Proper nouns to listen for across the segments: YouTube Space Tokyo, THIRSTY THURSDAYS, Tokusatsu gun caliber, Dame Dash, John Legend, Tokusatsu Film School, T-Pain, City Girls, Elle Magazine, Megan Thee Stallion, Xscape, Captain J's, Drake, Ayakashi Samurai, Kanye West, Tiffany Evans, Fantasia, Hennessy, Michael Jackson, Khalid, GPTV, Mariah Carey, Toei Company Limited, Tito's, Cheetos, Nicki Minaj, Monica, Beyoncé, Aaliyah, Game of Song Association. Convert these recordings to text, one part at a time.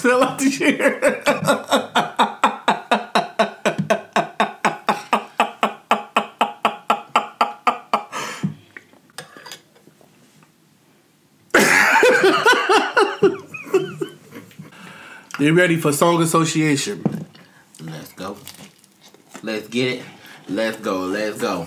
house fell out the chair. You ready for song association? Let's go. Let's get it. Let's go. Let's go.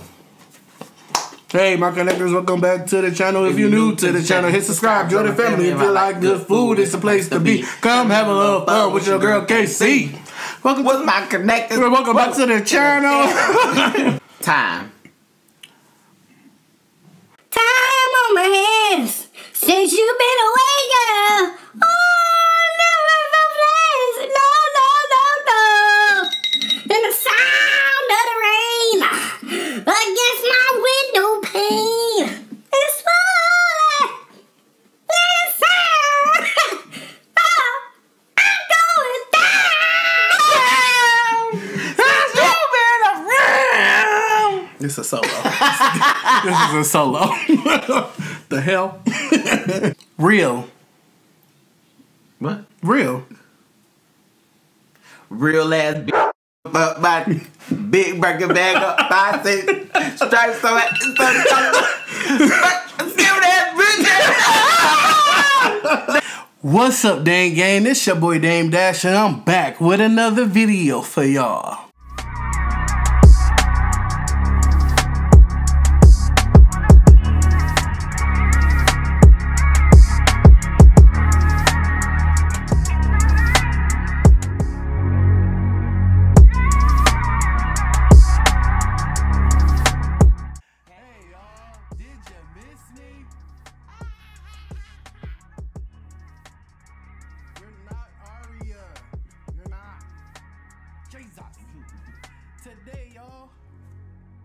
Hey, my connectors, welcome back to the channel. If you're new to the channel, hit subscribe. Join the family. If you like good food, it's the place to be. Come have a little fun with your girl KC. Welcome with my connectors. Welcome back to the channel. Time on my hands since you've been away, girl. Oh, never no place. No, no, no, no. And the sound of the rain against my window pane. It's falling. Listen. Oh, I'm going down. Since you've been around. This is a solo. This is a solo. The hell? Real. What? Real. Real ass bitch. But my big burger bag up, 5 cents, stripes so much, still that bitch. What's up, Dame Gang? It's your boy Dame Dash, and I'm back with another video for y'all. Today, y'all,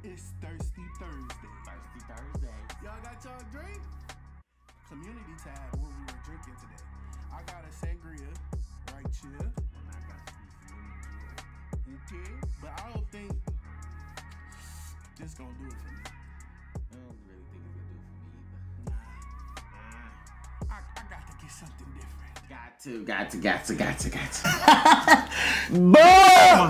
it's Thirsty Thursday. Thirsty Thursday. Y'all got y'all drink? Community tab, what we were drinking today. I got a sangria right here. And I got some. Okay. But I don't think this gonna do it for me. I don't really think it's gonna do it for me either. Nah. I got to get something different. Got to. Boom!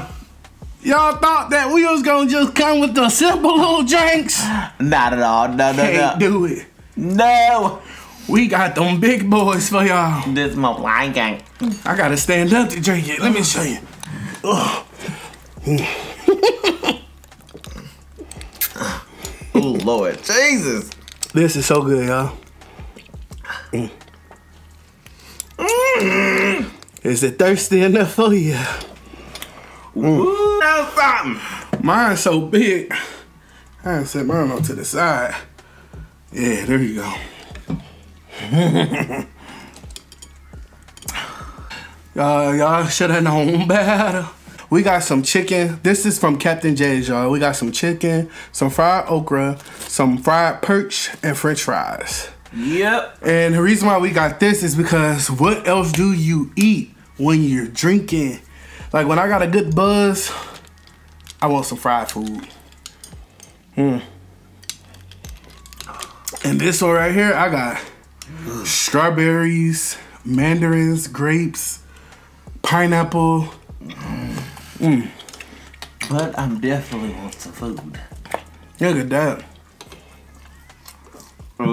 Y'all thought that we was gonna just come with the simple little drinks? Not at all. No. Can't do it. No. We got them big boys for y'all. This is my blind gang. I gotta stand up to drink it. Let me show you. Oh, Lord. Jesus. This is so good, y'all. Is it thirsty enough for you? Ooh, that's something. Mine's so big. I set mine on to the side. Yeah, there you go. Y'all should have known better. We got some chicken. This is from Captain J's, y'all. We got some chicken, some fried okra, some fried perch, and french fries. Yep. And the reason why we got this is because what else do you eat when you're drinking? Like, when I got a good buzz, I want some fried food. And this one right here, I got strawberries, mandarins, grapes, pineapple. But I'm definitely want some food. Look at that. I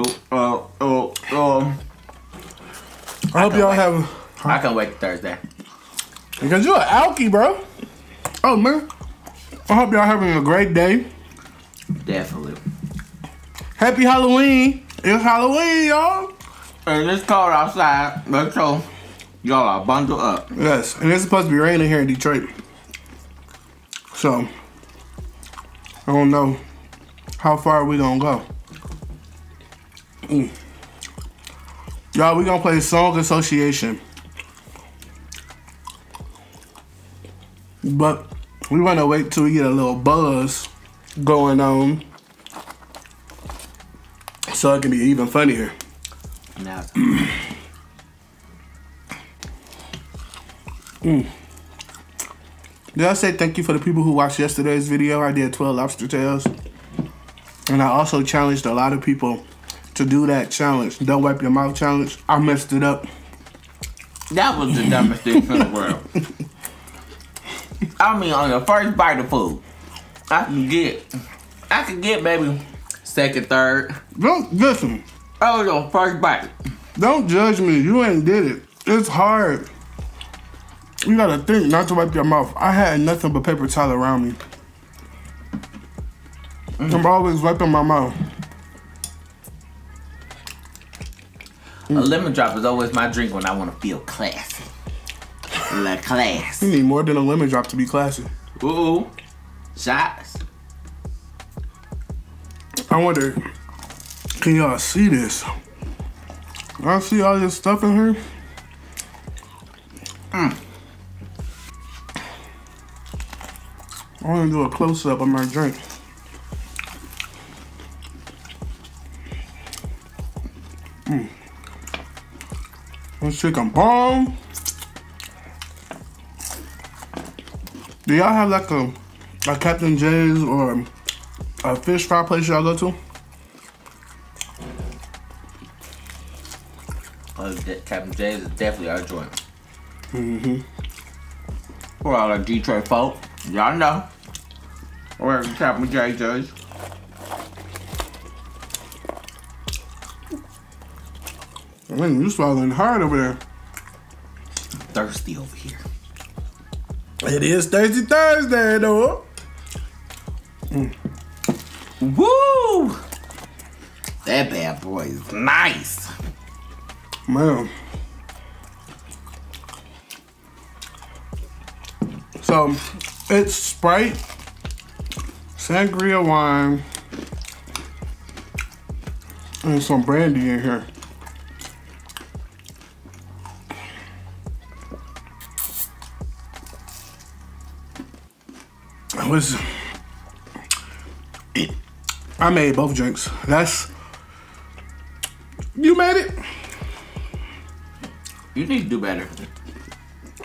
hope y'all have... Huh? I can't wait till Thursday. Because you're an alky, bro. Oh, man. I hope y'all having a great day. Definitely. Happy Halloween. It's Halloween, y'all. And it's cold outside. Let's go. Y'all are bundled up. Yes. And it's supposed to be raining here in Detroit. So, I don't know how far we going to go. Y'all, we going to play Song Association. But we want to wait till we get a little buzz going on so it can be even funnier. Now it's Did I say thank you for the people who watched yesterday's video? I did 12 lobster tails. And I also challenged a lot of people to do that challenge. Don't wipe your mouth challenge. I messed it up. That was the dumbest thing in the world. I mean, on the first bite of food, I could get maybe second, third. Don't listen. That was your first bite. Don't judge me. You ain't did it. It's hard. You gotta think not to wipe your mouth. I had nothing but paper towel around me. I'm always wiping my mouth. A lemon drop is always my drink when I want to feel classy. La class. You need more than a lemon drop to be classy. Ooh. Shots. I wonder, can y'all see this? Y'all see all this stuff in here? I want to do a close-up on my drink. This chicken bomb. Do y'all have like a Captain J's or a fish fry place y'all go to? Oh, Captain J's is definitely our joint. For all our Detroit folk, y'all know where Captain J's is. Man, you swallowing hard over there. Thirsty over here. It is Thirsty Thursday, though. Woo! That bad boy is nice. Man. So, it's Sprite, sangria wine, and some brandy in here. I made both drinks. You made it. You need to do better.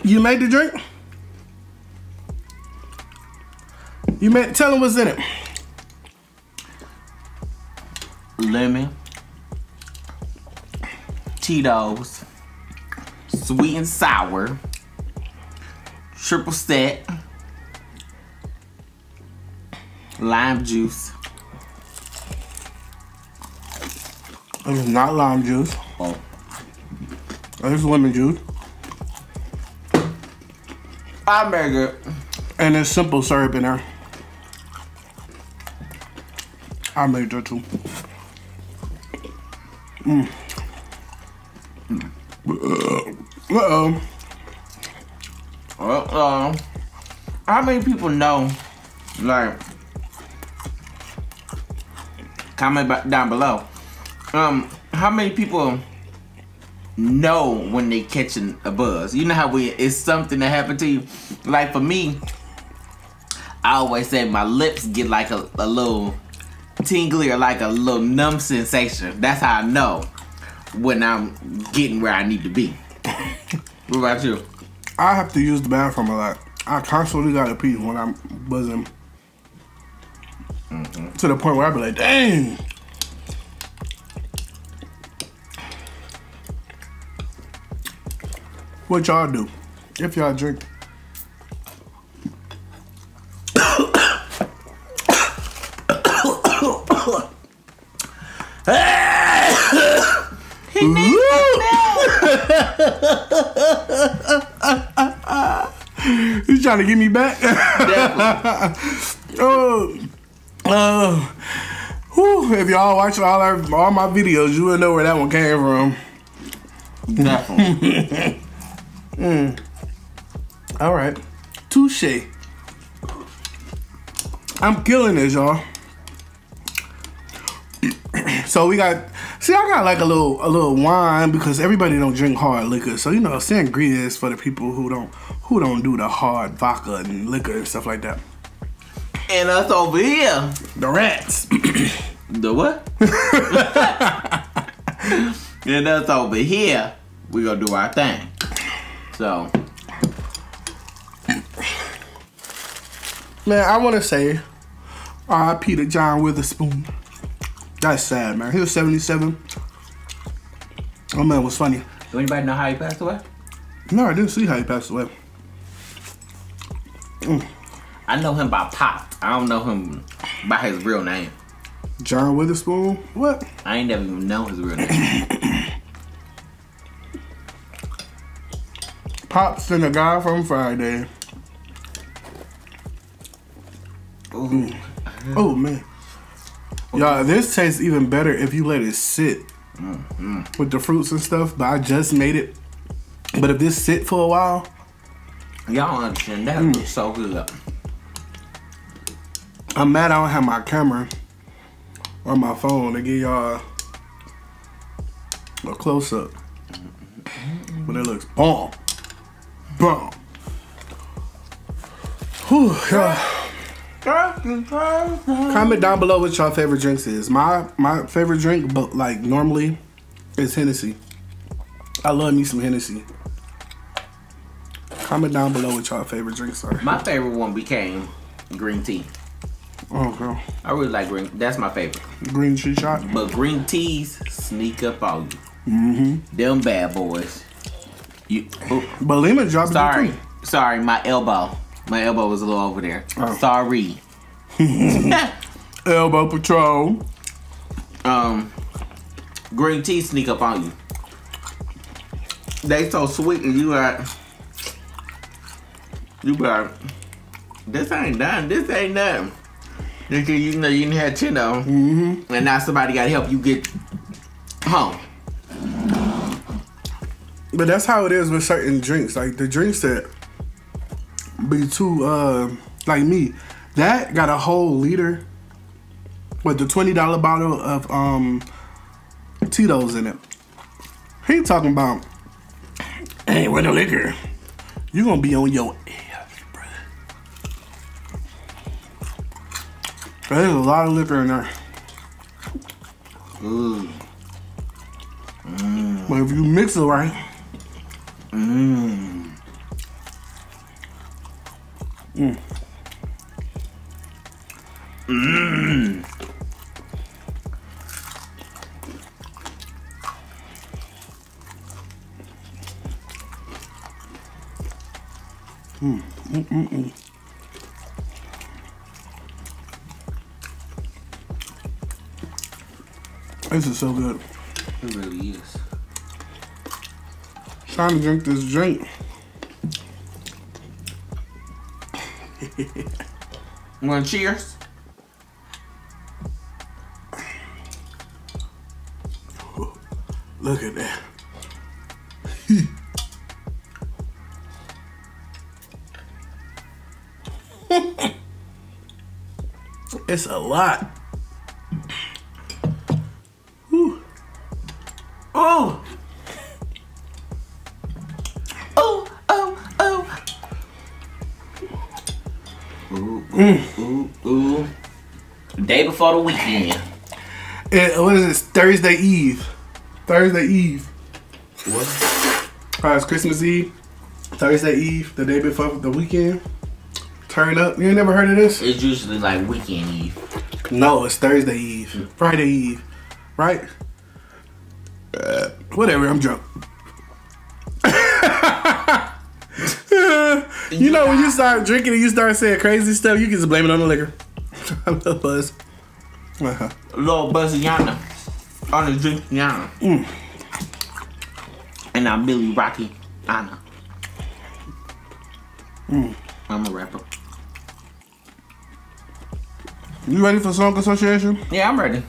You made the drink? Tell them what's in it. Lemon, Cheetos, sweet and sour, triple sec, lime juice. It's not lime juice. Oh. It's lemon juice. I make it. And it's simple syrup in there. I made that too. How many people know, like, comment down below. How many people know when they catching a buzz? You know how it's something that happened to you. Like for me, I always say my lips get like a little tingly or like a little numb sensation. That's how I know when I'm getting where I need to be. What about you? I have to use the bathroom a lot. I constantly gotta pee when I'm buzzing. To the point where I be like, dang. What y'all do if y'all drink? He needs it. He's trying to get me back. Oh. If y'all watch all my videos, you will know where that one came from. Definitely. All right. Touche. I'm killing this, y'all. So we got, I got like a little wine because everybody don't drink hard liquor. So, you know, sangria is for the people who don't do the hard vodka and liquor and stuff like that. And us over here, the rats. The what? And us over here, we gonna do our thing. So, man, I wanna say R.I.P. to John Witherspoon. That's sad, man. He was 77. Oh man, it was funny. Do anybody know how he passed away? No, I didn't see how he passed away. Mm. I know him by Pop. I don't know him by his real name. John Witherspoon? What? I ain't never even known his real name. Pop's and the guy from Friday. Ooh. Oh, man. Y'all, this tastes even better if you let it sit with the fruits and stuff, but I just made it. But if this sit for a while... Y'all don't understand. That looks so good. I'm mad I don't have my camera or my phone to give y'all a close-up. But it looks bomb. Bomb. Whew, y'all. Comment down below what y'all favorite drinks is. My favorite drink, but like normally, is Hennessy. I love me some Hennessy. Comment down below what y'all favorite drinks are. My favorite one became green tea. Oh, girl. I really like green. That's my favorite. Green tea shot. But green teas sneak up on you. Mm-hmm. Them bad boys. You. Oh. But Lima dropped. Sorry. Sorry, my elbow. My elbow was a little over there. Oh. Sorry. Elbow patrol. Green tea sneak up on you. They so sweet and you are... You better... This ain't done. This ain't nothing. You know you didn't have chin on. Mm-hmm. And now somebody got to help you get home. But that's how it is with certain drinks. Like the drinks that... be too like me, that got a whole liter with the $20 bottle of Tito's in it. He talking about, hey, with the liquor, you gonna be on your ass, bro. There's a lot of liquor in there. But if you mix it right, This is so good. It really is. Time to drink this drink. You want to cheers? Look at that. It's a lot. Whew. Oh. Oh, oh, oh. Ooh, ooh, ooh, ooh. Day before the weekend. What is this? Thursday Eve. Thursday Eve. What? It's Christmas Eve. Thursday Eve. The day before the weekend. Turn up. You ain't never heard of this? It's usually like weekend Eve. No, it's Thursday Eve. Friday Eve. Right? Whatever, I'm drunk. You know, when you start drinking and you start saying crazy stuff, you can just blame it on the liquor. I love Buzz. Little Buzz Yana. On the drink Yana. And I'm Billy Rocky Anna. I'm a rapper. You ready for song association? Yeah, I'm ready.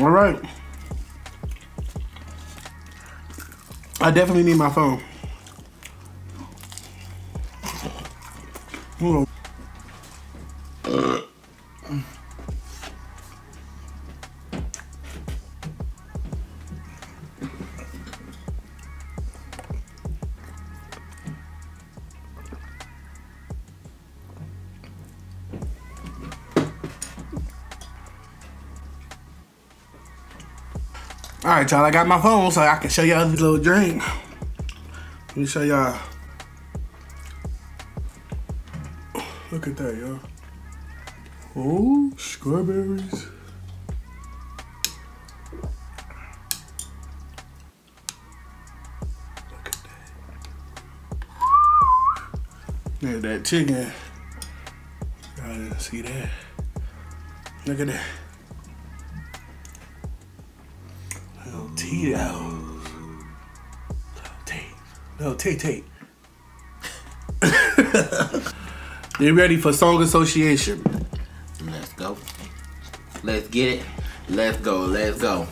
All right. I definitely need my phone. Hold on. All right, y'all, I got my phone so I can show y'all this little drink. Let me show y'all. Look at that, y'all. Oh, strawberries. at that chicken. Y'all didn't see that. Look at that. Little T out. Little T. You ready for song association? Let's go. Let's get it. Let's go. Let's go.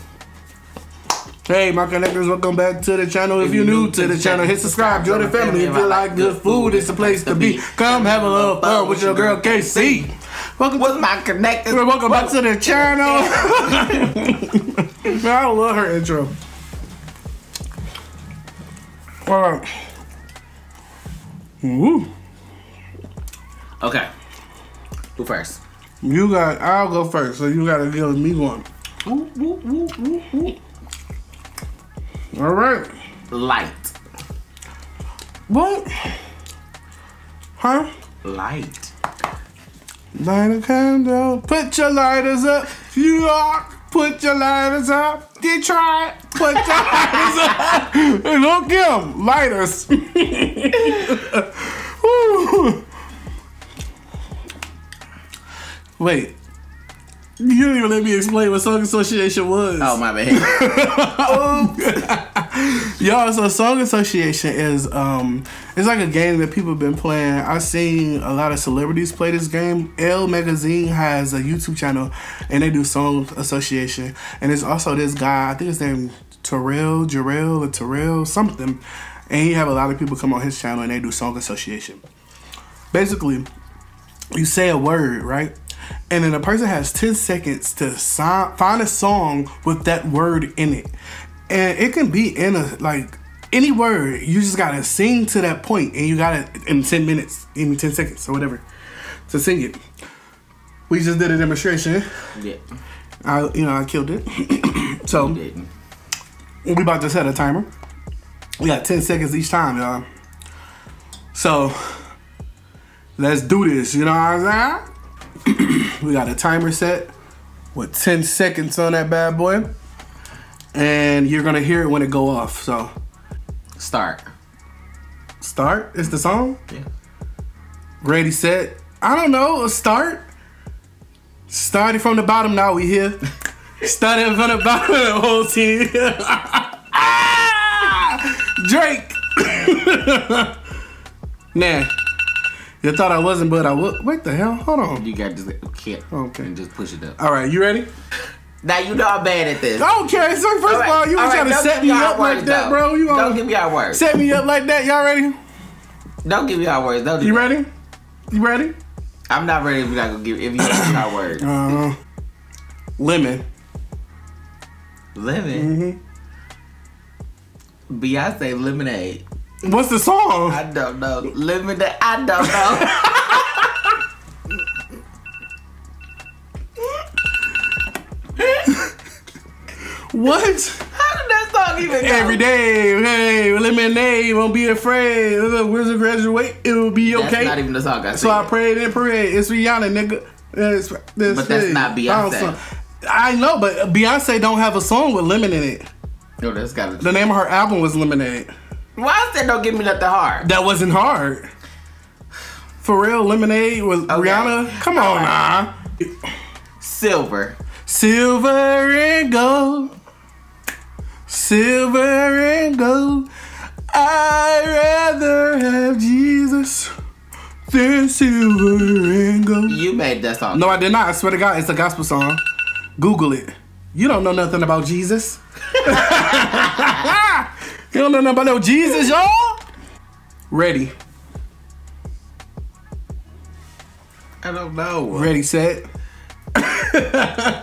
Hey, my connectors, welcome back to the channel. If you're new to the channel, hit subscribe. Join the family. If you like good food, it's the place to be. Come have a little fun with your girl KC. Welcome to my connectors. Welcome back to the channel. Man, I love her intro. All right. Woo. Okay. Who first? You got. I'll go first. So you gotta give me one. Ooh, ooh, ooh, ooh, ooh. All right. Light. What? Huh? Light. Light a candle. Put your lighters up. You are. Put your lighters up. Detroit. Put your lighters up. Look him. Lighters. Wait. You didn't even let me explain what song association was. Oh, my bad. Y'all, so song association is it's like a game that people have been playing. I've seen a lot of celebrities play this game. Elle Magazine has a YouTube channel, and they do song association. And there's also this guy, I think his name Terrell something. And he have a lot of people come on his channel, and they do song association. Basically, you say a word, right? And then a person has 10 seconds to find a song with that word in it. And it can be in a, like, any word. You just got to sing to that point. And you got it in 10 minutes, in 10 seconds or whatever, to sing it. We just did a demonstration. Yeah. I killed it. So, we about to set a timer. We got 10 seconds each time, y'all. So, let's do this. You know what I'm saying? We got a timer set with 10 seconds on that bad boy, and you're gonna hear it when it go off. So start is the song. Yeah. Ready, set. I don't know. Started from the bottom. Now we here. Started from the bottom of the whole team. Drake. Nah. You thought I wasn't, but I would. What the hell? Hold on. You got to just okay. Okay. And just push it up. All right, you ready? Now you know I'm bad at this. Okay, so first of all, you was trying to set me up like that, bro. You don't give me our words. Set me up like that. Y'all ready? Don't give me our words. Don't. You ready? You ready? I'm not ready. If you're not gonna give. If you don't give me our words. Lemon. Lemon. Mm-hmm. Beyonce, lemonade. What's the song? I don't know. Lemonade. I don't know. What? How did that song even go? Every day, hey, lemonade, won't be afraid. Where's the graduate? It'll be okay. That's not even the song I said. So I prayed and prayed. It's Rihanna, nigga. But that's not Beyonce. I know, but Beyonce don't have a song with lemon in it. No, that's got it. The name of her album was Lemonade. Why is that don't give me nothing hard? That wasn't hard. For real, lemonade with Rihanna. Come on, right. Nah. Silver. Silver and gold. Silver and gold. I'd rather have Jesus than silver and gold. You made that song. No, I did not. I swear to God, it's a gospel song. Google it. You don't know nothing about Jesus. You don't know nothing about no Jesus, y'all? Ready. I don't know. Ready, set. This is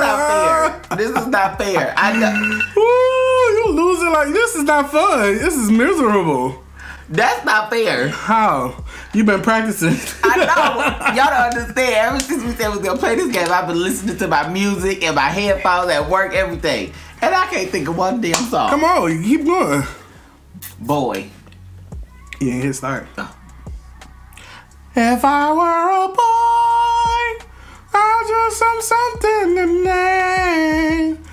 not fair. This is not fair. I know. Ooh, you losing like this is not fun. This is miserable. That's not fair. How? You've been practicing. I know. Y'all don't understand. Ever since we said we was going to play this game, I've been listening to my music and my headphones at work, everything. And I can't think of one damn song. Come on, you keep going. Boy. Yeah, hit start. Oh. If I were a boy, I'd just have something to name.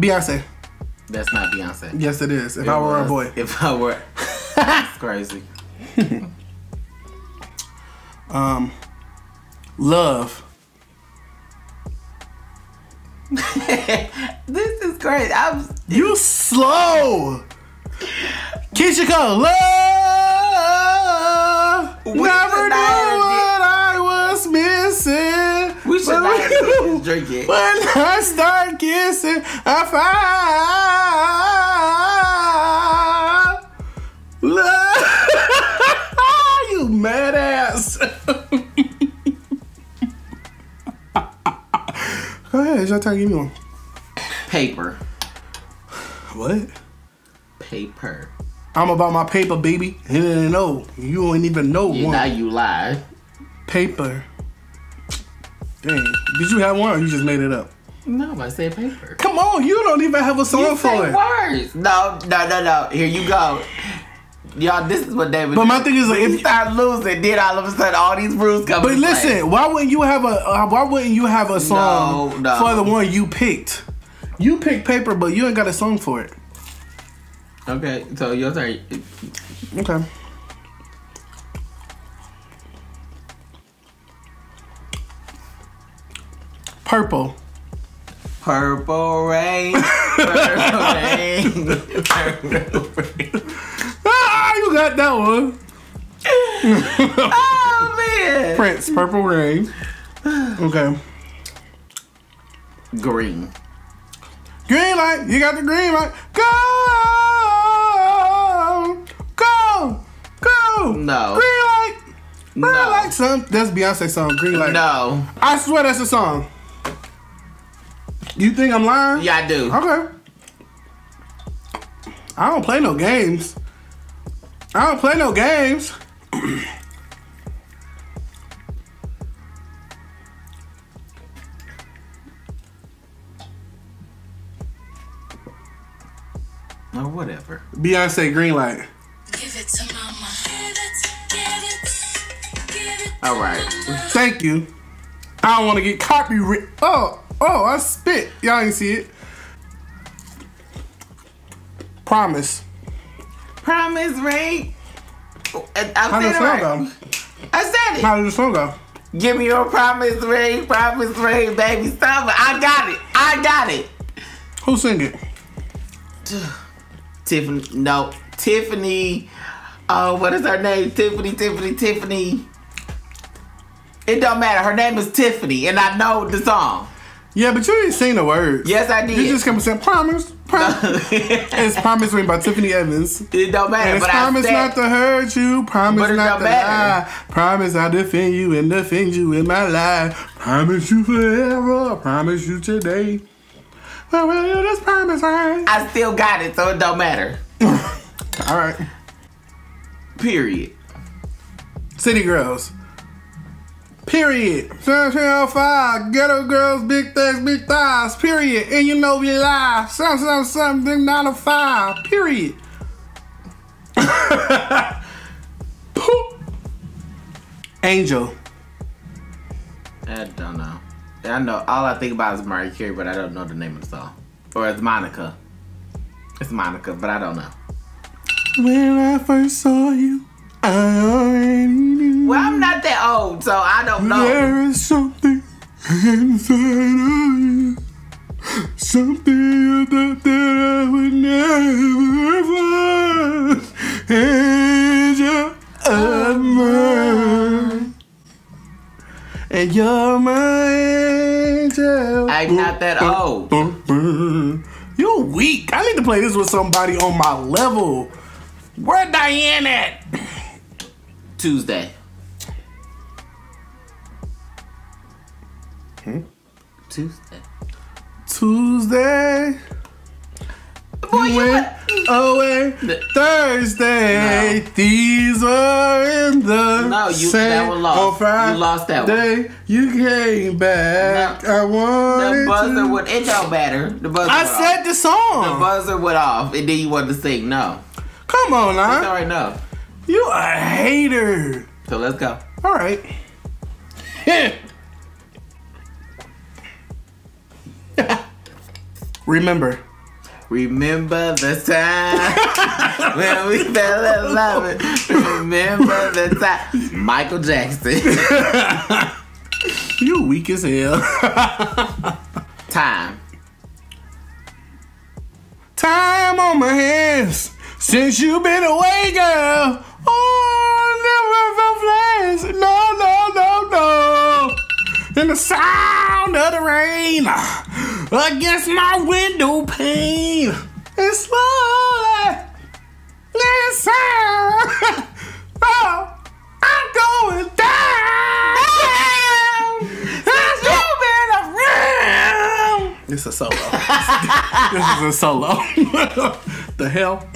Beyonce. That's not Beyonce. Yes, it is. If I were a boy. If I were... Crazy. Love. This is crazy. You slow. Kishiko, love. We never knew what I was missing. We should not drink it. When I start kissing, I find love. You mad ass. Go ahead, it's your turn. Give me one. Paper. What? Paper. I'm about my paper, baby. No, you ain't even know one. Now you lie. Paper. Dang. Did you have one or you just made it up? No, I said paper. Come on, you don't even have a song for it. Words. No. Here you go. Y'all, this is what David. But my thing is, like, if you start losing, then all of a sudden all these rules come. But listen, why wouldn't you have a song for the one you picked? You picked paper, but you ain't got a song for it. Okay, so your turn. Okay. Purple. Purple rain. Purple rain. Purple rain. You got that one. Oh man. Prince, Purple Rain. Okay. Green. Green light. You got the green light. Go. Go. Go. No. Green light. Green light. That's Beyonce's song. Green light. No. I swear that's a song. You think I'm lying? Yeah, I do. Okay. I don't play no games. I don't play no games. Or whatever. Beyonce, green light. Give it to mama. Give it. All right. Thank you. I don't want to get copyright. Oh, I spit. Y'all ain't see it. Promise. Promise, right? I said it. How did the song go? Give me your promise ring, baby. Stop it. I got it. Who sing it? Tiffany. No, Tiffany. Oh, what is her name? Tiffany. It don't matter. Her name is Tiffany, and I know the song. Yeah, but you didn't sing the words. Yes, I did. You just come saying promise. It's Promise Ring by Tiffany Evans. It don't matter. And it's promise not to hurt you, promise not to lie, promise I defend you and defend you in my life, promise you forever, promise you today. Just promise, right? I still got it, so it don't matter. All right. Period. City Girls. Period. Sunshine on fire. Ghetto girls, big thugs, big thighs. Period. And you know we lie. Something, 9 to 5. Period. Poop. Angel. I don't know. I know. All I think about is Mariah Carey, but I don't know the name of the song. Or it's Monica. It's Monica, but I don't know. When I first saw you, I already knew. Well, I'm not that old, so I don't know. There is something inside of you, something that I would never find. Angel of mine, and you're my angel. I'm not that old. You're weak. I need to play this with somebody on my level. Where Diane at? Tuesday. Tuesday. Boy, you went away. Thursday. No. These are in the same. On Friday, you lost that one. You came back. No. I wanted it don't matter. The buzzer I said the song. The buzzer went off, and then you wanted to sing. No. Come on, now. It's all right now. You a hater. So let's go. All right. Remember. Remember the time when we fell in love. Remember the time. Michael Jackson. You weak as hell. Time. Time on my hands since you been away, girl. Oh, never felt less. No. And the sound of the rain against my window pane. It's slowly. Listen. Oh, I'm going down. Since you been around. This is a solo. This is a solo. The hell?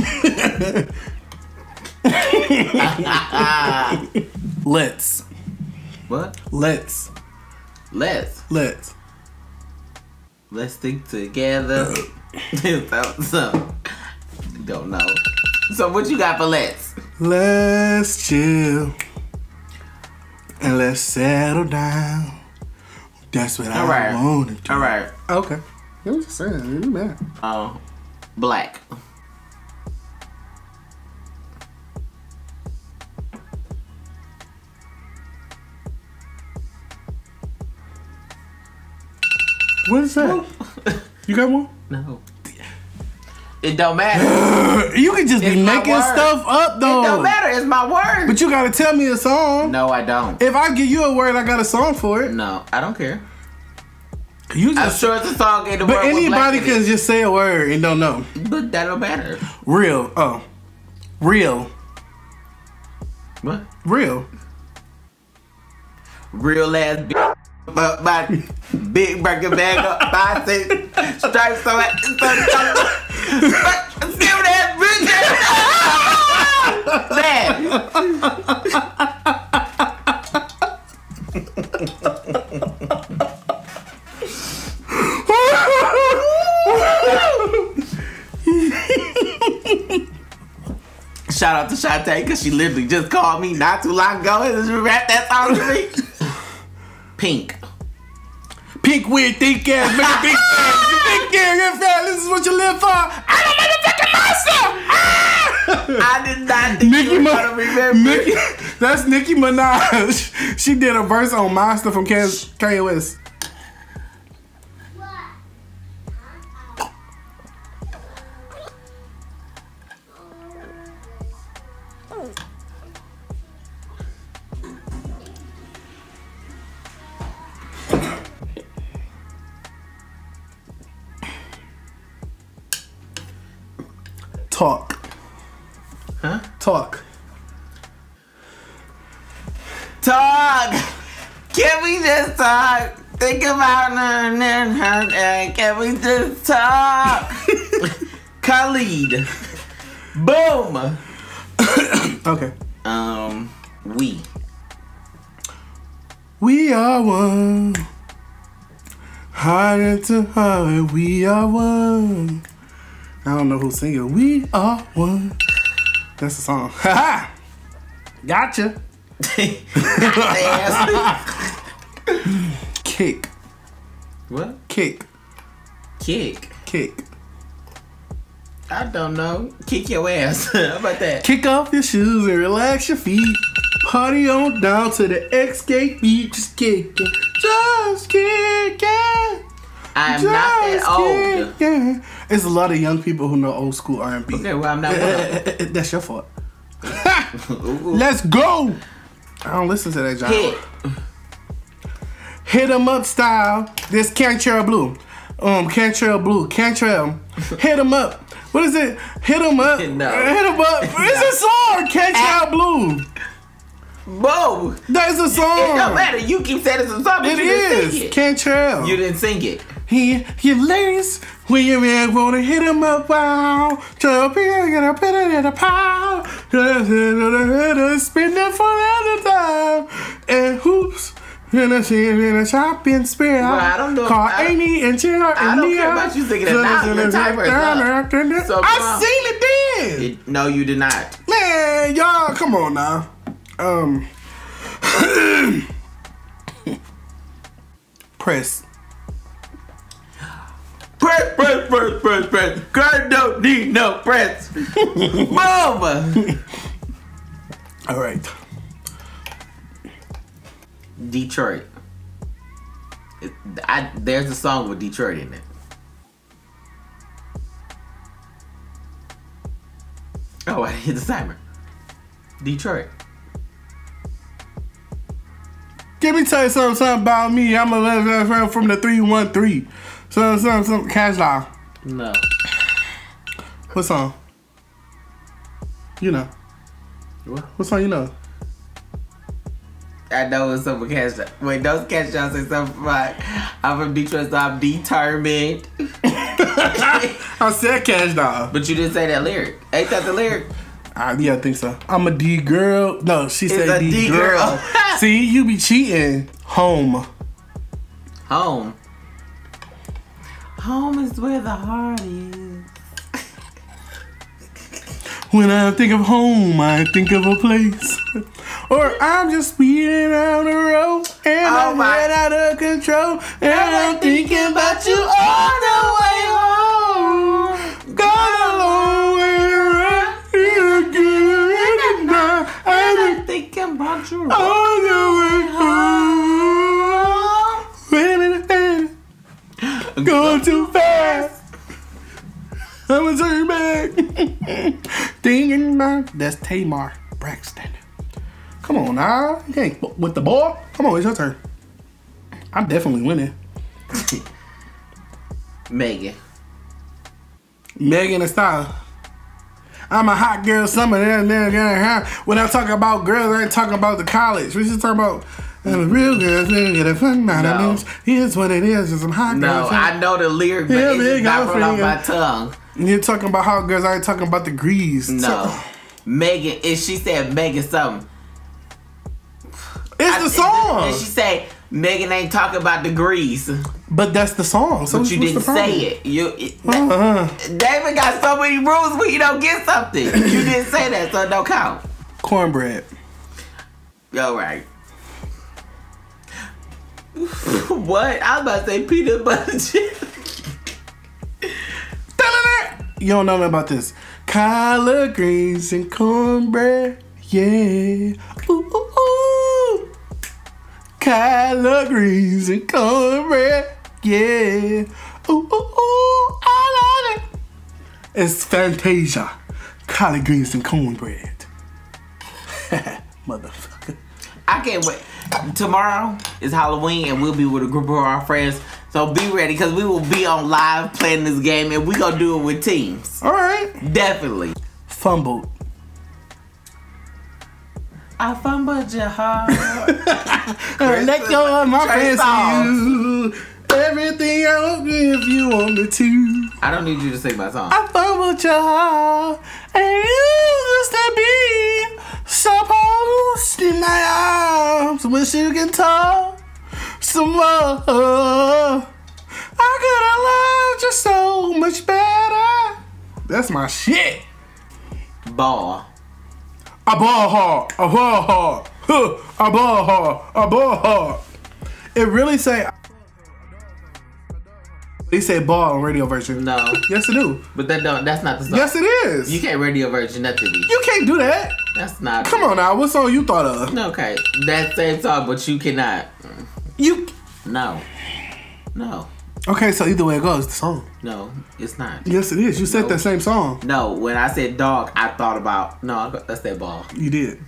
Let's. What? Let's stick together. So, don't know. So what you got for let's? Let's chill and let's settle down. That's what I wanna do. All right. Okay. You was just saying. You mad? Oh, black. What is that? You got one? No. It don't matter. You can just be making stuff up though. It don't matter. It's my word. But you gotta tell me a song. No, I don't. If I give you a word, I got a song for it. No, I don't care. You just, I'm sure it's a song in the world. But anybody can just say a word and don't know. But that don't matter. Real. Oh. Real. What? Real. Real ass bitch. But my big burger bag up, 5 6 stripes on it. Still that bitch. Shout out to Shantae, cause she literally just called me not too long ago and just rapped that song to me. Pink. Pink weird, thick ass, make a big ass. You think you're fat, this is what you live for. I don't want to fucking myself. I did not think Nicki you were gonna remember. That's Nicki Minaj. She did a verse on Monster from Kanye West. Talk. Huh? Talk. Talk! Can we just talk? Think about her. Can we just talk? Khalid. Boom! Okay. We are one. Heart into heart, we are one. I don't know who's singing. We are one. That's the song. Ha ha! Gotcha. Kick. What? Kick. Kick. Kick. I don't know. Kick your ass. How about that? Kick off your shoes and relax your feet. Party on down to the Xscape beach. Just kick it. Just kick it. I'm not that old. Yeah. It's a lot of young people who know old school R&B. Okay, well, I'm not one of them. That's your fault. Let's go! I don't listen to that genre. Hit 'em up style. This Cantrell Blue. Cantrell Blue. Cantrell. Hit 'em up. What is it? Hit 'em up. No. Hit 'em up. It's a song. Cantrell Blue. Whoa. That's a song. It don't matter. You keep saying it's a song, but you didn't sing it. Cantrell. You didn't sing it. Here, you ladies, when your man wanna hit him up, wow. Jump in, gonna put it in a pile. Spend it for another time. And hoops, in a shopping spare. Well, I don't know. Call Amy and Jill and Leah. I don't care about you singing it now. You're tired of it. I seen it then. No, you did not. Man, y'all, come on now. Press. Press. press. Girl don't need no press. Mama. All right. Detroit. There's a song with Detroit in it. Oh, I hit the timer. Detroit. Let me tell you something about me. I'm a lesbian friend from the 313. Something, Cash Law. No. What song? You know. What song you know? I know it's something Cash Law. Wait, those Cash Law say something about I'm from Detroit, so I'm determined. I said Cash Law. But you didn't say that lyric. Ain't that the lyric? Yeah, I think so. I'm a D girl. No, she said D girl. See, you be cheating. Home. Home is where the heart is. When I think of home, I think of a place. Or I'm just speeding on the road and I'm right out of control. And I'm thinking about you all the way home. Got a long way around here again. I'm thinking about you all the way home. Wait a minute. Going too fast. I'm gonna turn back. Thinking about. That's Tamar Braxton. Come on now. You can't with the ball. Come on, it's your turn. I'm definitely winning. Megan Thee Stallion. I'm a hot girl summer. When I talk about girls, I ain't talking about the college. We should talk about the real girls. No. Here's what it is. Some hot girls. No, I know the lyric, but it's not rolling off my tongue. You're talking about hot girls. I ain't talking about the grease. No. Megan, if she said Megan something. It's the song. And she say Megan ain't talking about the grease. But that's the song. So but you didn't say it. David got so many rules where you don't get something. You didn't say that, so it don't count. Cornbread. All right. What? I was about to say peanut butter chips. You don't know nothing about this. Collard greens and cornbread. Yeah. Ooh. Collard greens and cornbread. Yeah. Ooh. I love it. It's Fantasia. Collard greens and cornbread. Motherfucker. I can't wait. Tomorrow is Halloween and we'll be with a group of our friends. So be ready because we will be on live playing this game and we gonna do it with teams. Alright. Definitely. Fumbled. I fumbled your heart. Let go of my friends to you. Everything I'll give you on the two. I don't need you to sing my song. I fumbled your heart and you used to be supposed in my arms. Wish you could talk some more. I could have loved you so much better. That's my shit. Ball. I ball hard. I ball hard. I ball hard. I ball hard. It really say. They say ball on radio version. No. Yes, it do. But that don't. That's not the song. Yes, it is. You can't radio version nothing. You can't do that. That's not. Come on now. What song you thought of? Okay, that same song, but you cannot. You. No. Okay, so either way it goes, the song. No, it's not. Yes, it is. You said that same song. No, when I said dog, I thought about. No, that's that ball. You did.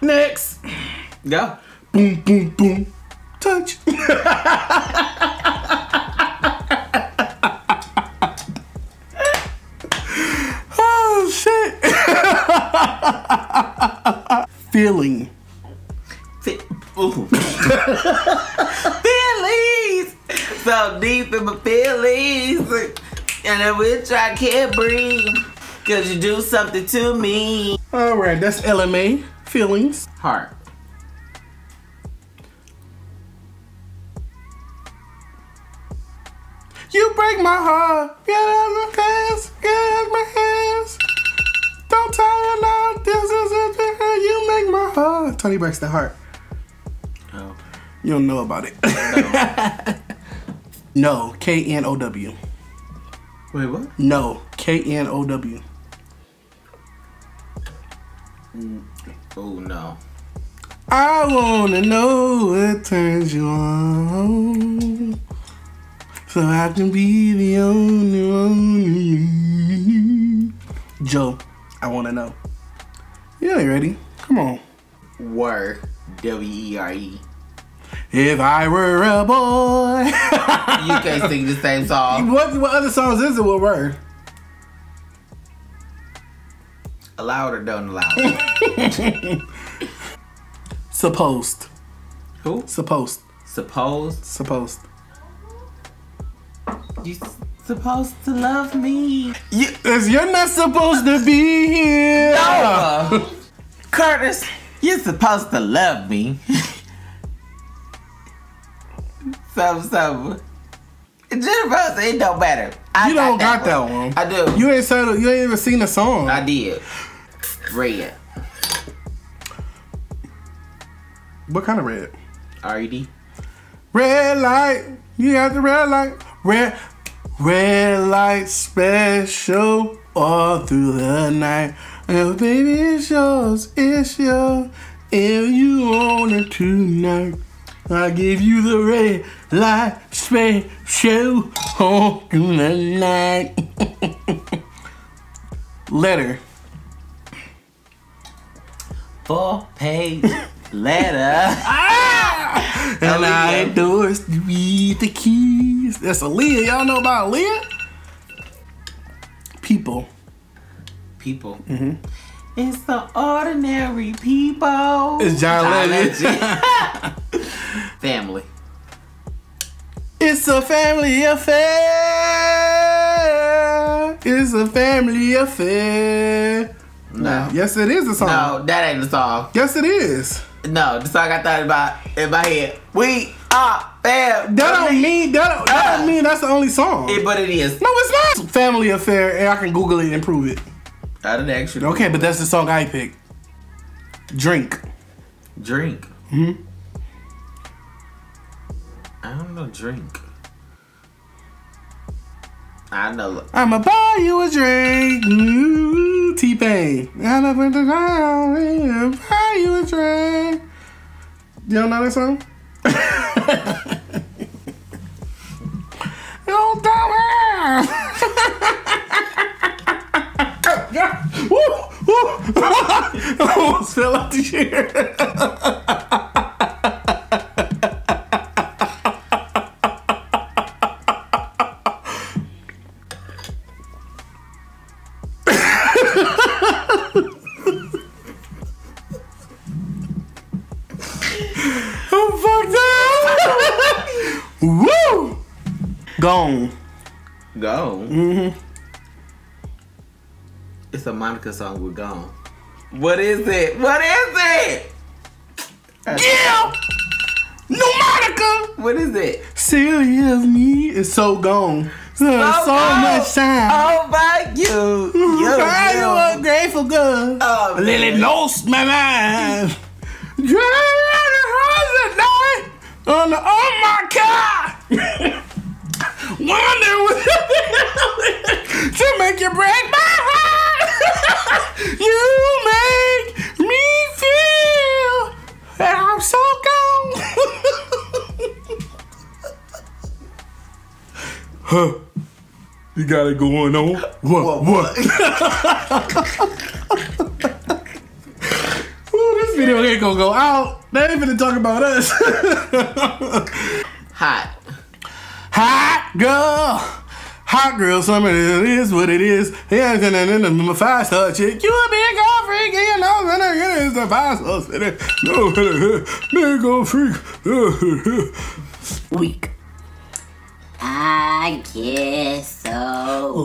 Next. Go. Boom, boom, boom. Touch. Oh, shit. Feeling. Feelings. So deep in my feelings. And I wish I can't breathe. Cause you do something to me. Alright, that's LMA. Feelings. Heart. You break my heart. Get out of my face. Get out of my hands. Don't tell it out. This is it. You make my heart. Tony breaks the heart. Oh. You don't know about it. No. No, K-N-O-W. Wait, what? No, K-N-O-W. Oh, no. I wanna know what turns you on, so I can be the only one. Joe, I wanna know. You ain't ready. Come on. Were. W-E-R-E. If I were a boy. You can't sing the same song. What other songs is it with word? Allowed or don't allow? Supposed. Who? Supposed. Supposed? Supposed. You supposed to love me. You're not supposed to be here. No. Curtis, you're supposed to love me. Jennifer, it don't matter. You don't got that one. I do. You ain't even seen the song. I did. Red. What kind of red? R.E.D. Red light. You got the red light. Red light special all through the night. Oh, baby, it's yours. It's yours. If you want it tonight. I give you the red light special all through the night. Letter. 4-page letter. Ah! And Aaliyah. I endorse you with the keys. That's Aaliyah. Y'all know about Aaliyah? People. People. Mm-hmm. It's the ordinary people. It's John Legend. Family. It's a family affair. It's a family affair. No. Yes, it is a song. No, that ain't the song. Yes, it is. No, the song I thought about in my head. We are family. That don't mean that's the only song. But it is. No, it's not. Family affair, and I can Google it and prove it. I didn't ask you. Okay, but that's the song I picked. Drink. Drink. Mm-hmm. I don't know drink. I know. I'ma buy you a drink. Ooh, T-Pain. I'ma buy you a drink. You don't know that song? You don't I almost fell out the chair. Woo! Gone. Gone? Mm-hmm. It's a Monica song with Gone. What is it? What is it? Yeah! No Monica! What is it? Serious me is so gone. So much time. Oh, by you. You a grateful girl. Oh, Lily lost my mind. Driving around the night on the oh my car. Wonder what to make you break my heart. You make me feel that I'm so gone. Huh. You got it going on? What? Video ain't gonna go out. They ain't finna talk about us. Hot. Hot girl. Hot girl summer. It is what it is. Yeah, a 5-star chick. You a big old freak. You know, it is a 5-star city. No, big old freak. Weak. I guess so.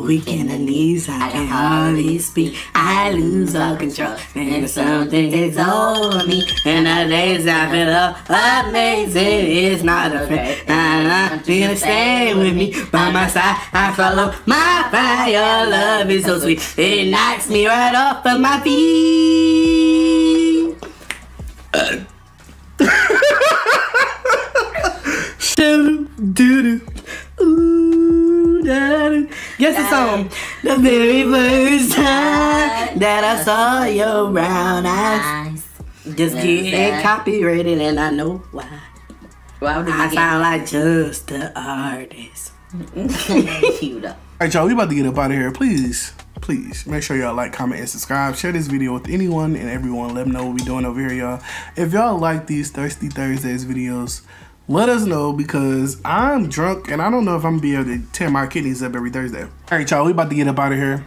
Weak in the knees, I can hardly speak. I lose all control, and something takes over me. And the days I feel up amazing, it's not a fact. Nah, feel the same with me. By my side, I follow my fire. Love is so sweet, it knocks me right off of my feet. Guess the song. The very first time that I saw your brown eyes. Just get it copyrighted and I know why. Well, I sound like just the artist. All right, y'all, we about to get up out of here. Please, please make sure y'all like, comment, and subscribe. Share this video with anyone and everyone. Let them know what we doing over here, y'all. If y'all like these Thirsty Thursdays videos, let us know, because I'm drunk and I don't know if I'm gonna be able to tear my kidneys up every Thursday. All right, y'all, we about to get up out of here.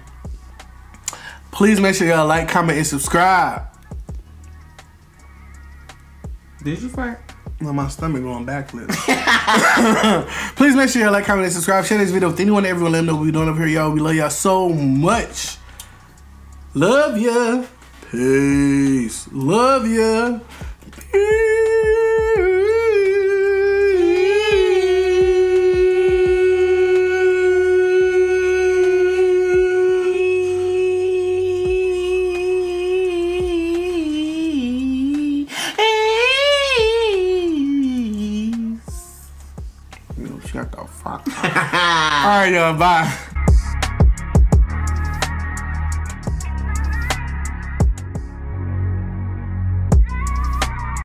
Please make sure y'all like, comment, and subscribe. Did you fart? No, my stomach going backflips. Please make sure y'all like, comment, and subscribe. Share this video with anyone and everyone. Let them know what we're doing up here, y'all. We love y'all so much. Love ya. Peace. Love ya. Peace. All right, y'all, bye.